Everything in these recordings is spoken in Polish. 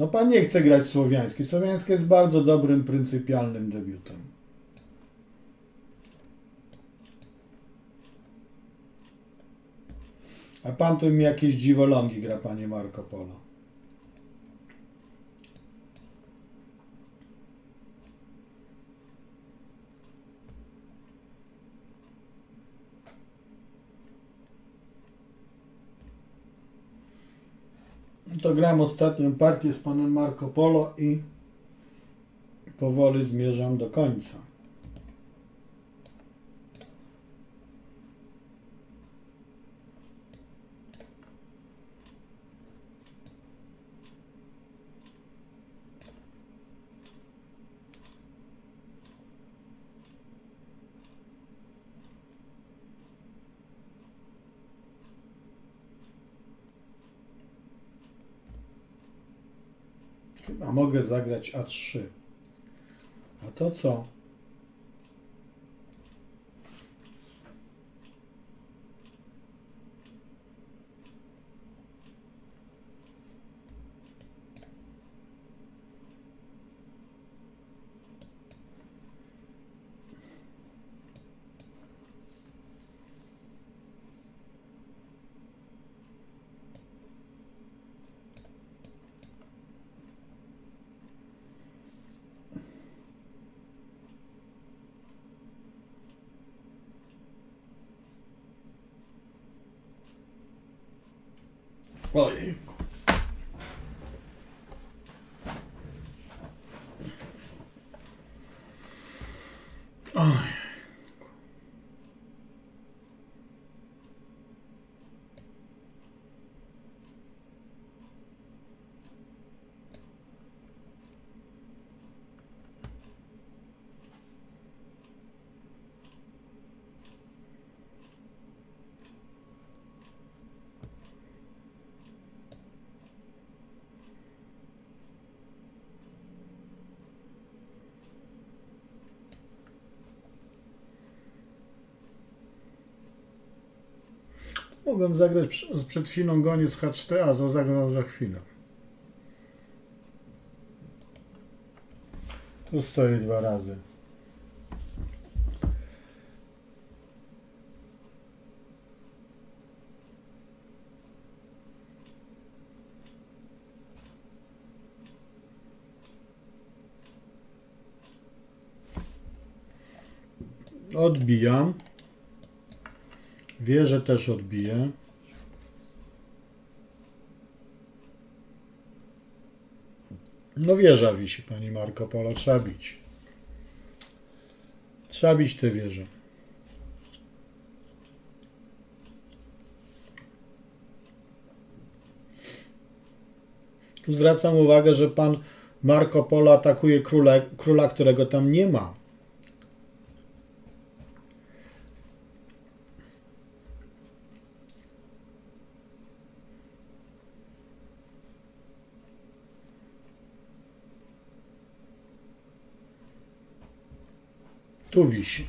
No pan nie chce grać w słowiański. Słowiański jest bardzo dobrym, pryncypialnym debiutem. A pan tu mi jakieś dziwolągi gra, panie Marco Polo. To gram ostatnią partię z panem Marco Polo i powoli zmierzam do końca. A mogę zagrać A3. A to co? Ojej. Mogłem zagrać przed chwilą goniec H4, a to zagram za chwilę. Tu stoi dwa razy. Odbijam. Wieżę też odbiję. No wieża wisi, pani Marco Polo, trzeba bić. Trzeba bić tę wieżę. Tu zwracam uwagę, że pan Marco Polo atakuje króla, którego tam nie ma. Tu wisi.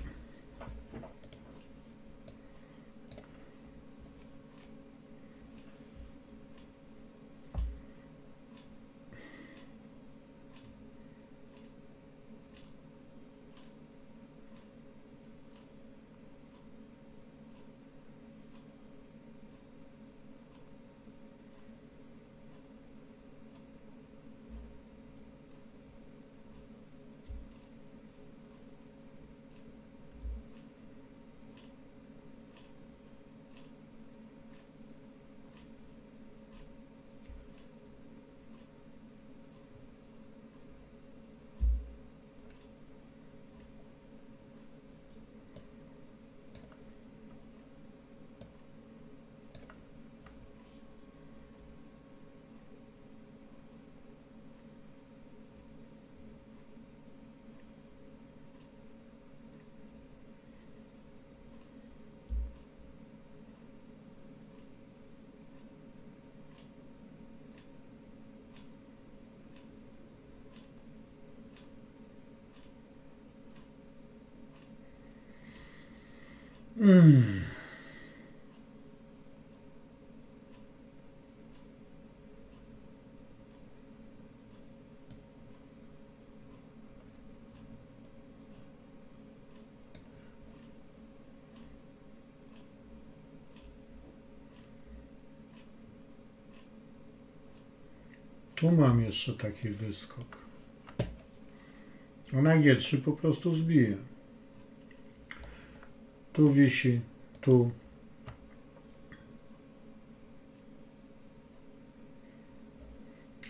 Tu mam jeszcze taki wyskok. A na G3 po prostu zbiję. Tu wisi, tu.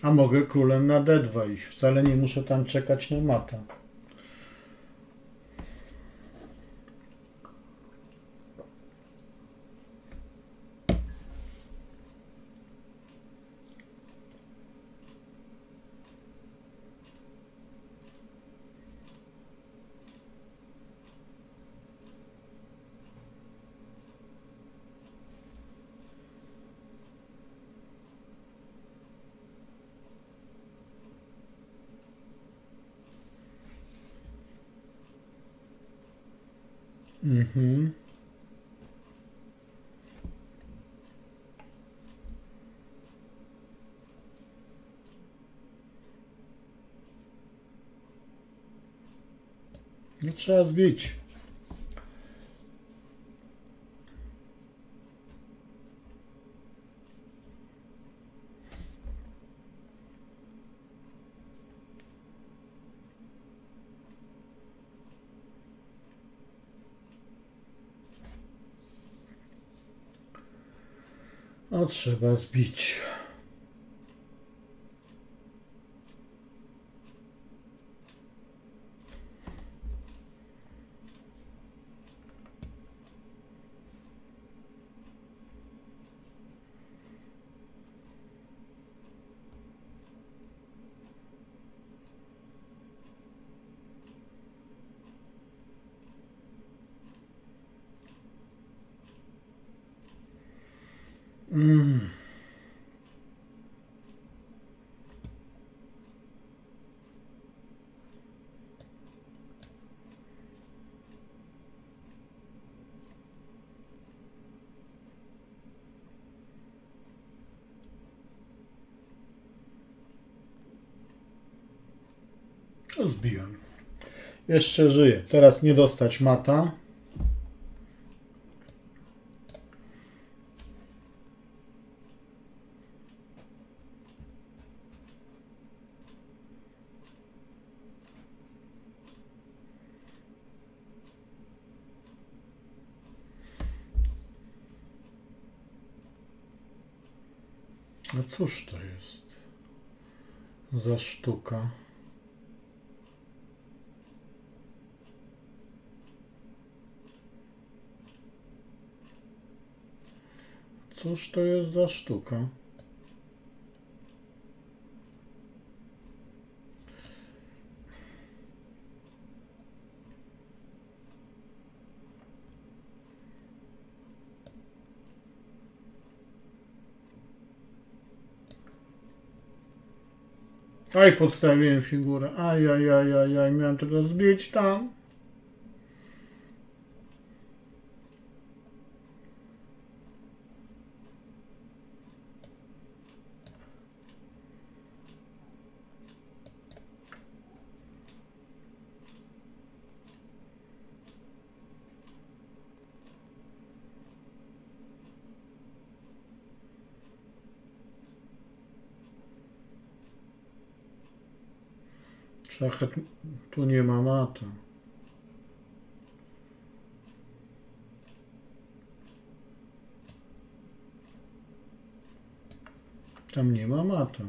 A mogę królem na D2 iść. Wcale nie muszę tam czekać na mata. No trzeba zbić. No trzeba zbić. Zbiłem. Jeszcze żyję. Teraz nie dostać mata. A cóż to jest za sztuka? Cóż to jest za sztuka? Aj, podstawiłem figurę. Aj, miałem tego zbić tam. Szachet, tu nie ma mata. Tam nie ma mata.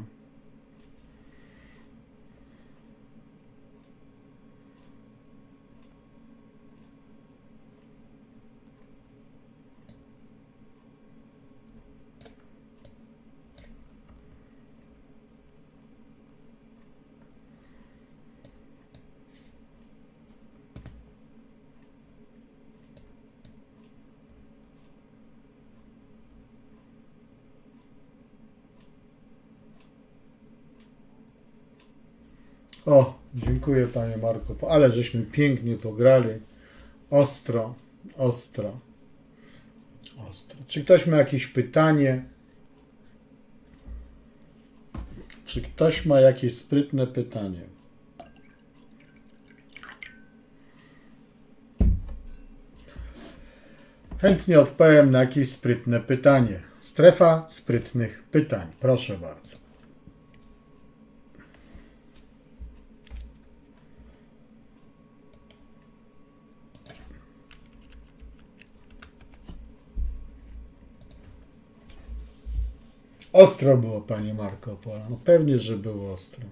O, dziękuję panie Marko, ale żeśmy pięknie pograli. Ostro. Czy ktoś ma jakieś pytanie? Czy ktoś ma jakieś sprytne pytanie? Chętnie odpowiem na jakieś sprytne pytanie. Strefa sprytnych pytań. Proszę bardzo. Ostro było, panie Marco Polo. No pewnie, że było ostro.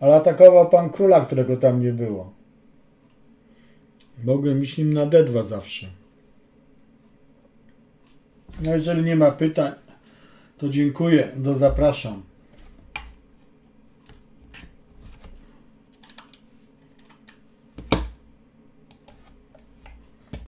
Ale atakował pan króla, którego tam nie było. Mogłem iść nim na D2 zawsze. No jeżeli nie ma pytań, to dziękuję. Do zapraszam.